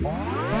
Wow.